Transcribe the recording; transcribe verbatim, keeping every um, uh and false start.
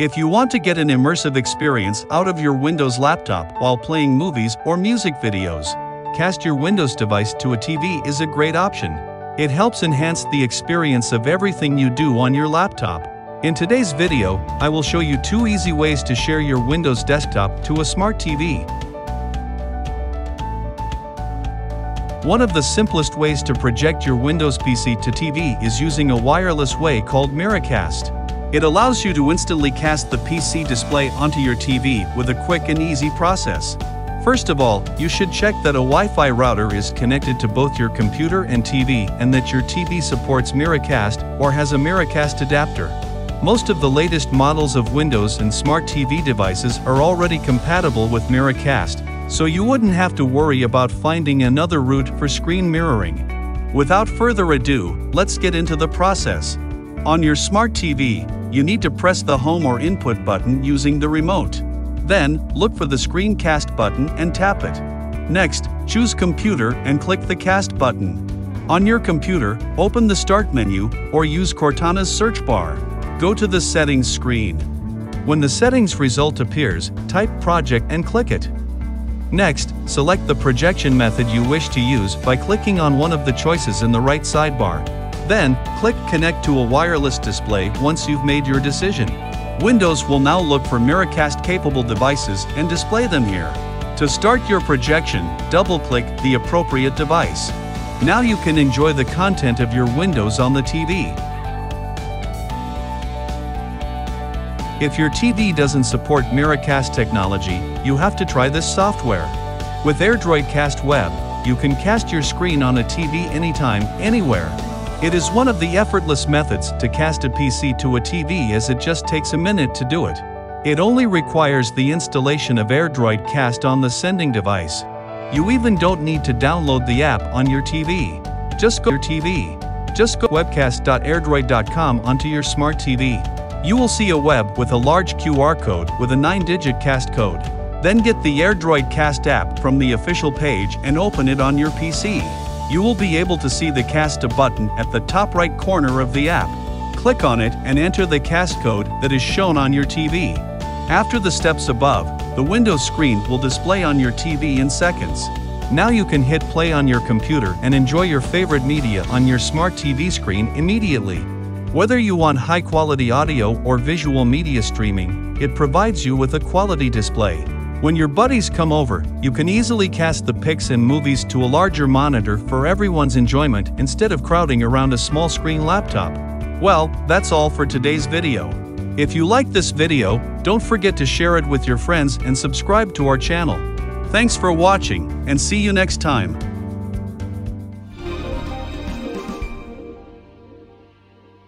If you want to get an immersive experience out of your Windows laptop while playing movies or music videos, cast your Windows device to a T V is a great option. It helps enhance the experience of everything you do on your laptop. In today's video, I will show you two easy ways to share your Windows desktop to a smart T V. One of the simplest ways to project your Windows P C to T V is using a wireless way called Miracast. It allows you to instantly cast the P C display onto your T V with a quick and easy process. First of all, you should check that a Wi-Fi router is connected to both your computer and T V and that your T V supports Miracast or has a Miracast adapter. Most of the latest models of Windows and smart T V devices are already compatible with Miracast, so you wouldn't have to worry about finding another route for screen mirroring. Without further ado, let's get into the process. On your smart T V, you need to press the home or input button using the remote. Then, look for the Screencast button and tap it. Next, choose Computer and click the Cast button. On your computer, open the Start menu or use Cortana's search bar. Go to the Settings screen. When the Settings result appears, type Project and click it. Next, select the projection method you wish to use by clicking on one of the choices in the right sidebar. Then, click Connect to a wireless display once you've made your decision. Windows will now look for Miracast-capable devices and display them here. To start your projection, double-click the appropriate device. Now you can enjoy the content of your Windows on the T V. If your T V doesn't support Miracast technology, you have to try this software. With AirDroid Cast Web, you can cast your screen on a T V anytime, anywhere. It is one of the effortless methods to cast a P C to a T V as it just takes a minute to do it. It only requires the installation of AirDroid Cast on the sending device. You even don't need to download the app on your T V. Just go to your T V. Just go to webcast dot airdroid dot com onto your smart T V. You will see a web with a large Q R code with a nine digit cast code. Then get the AirDroid Cast app from the official page and open it on your P C. You will be able to see the Cast a button at the top right corner of the app. Click on it and enter the cast code that is shown on your T V. After the steps above, the Windows screen will display on your T V in seconds. Now you can hit play on your computer and enjoy your favorite media on your smart T V screen immediately. Whether you want high-quality audio or visual media streaming, it provides you with a quality display. When your buddies come over, you can easily cast the pics and movies to a larger monitor for everyone's enjoyment instead of crowding around a small screen laptop. Well, that's all for today's video. If you liked this video, don't forget to share it with your friends and subscribe to our channel. Thanks for watching, and see you next time.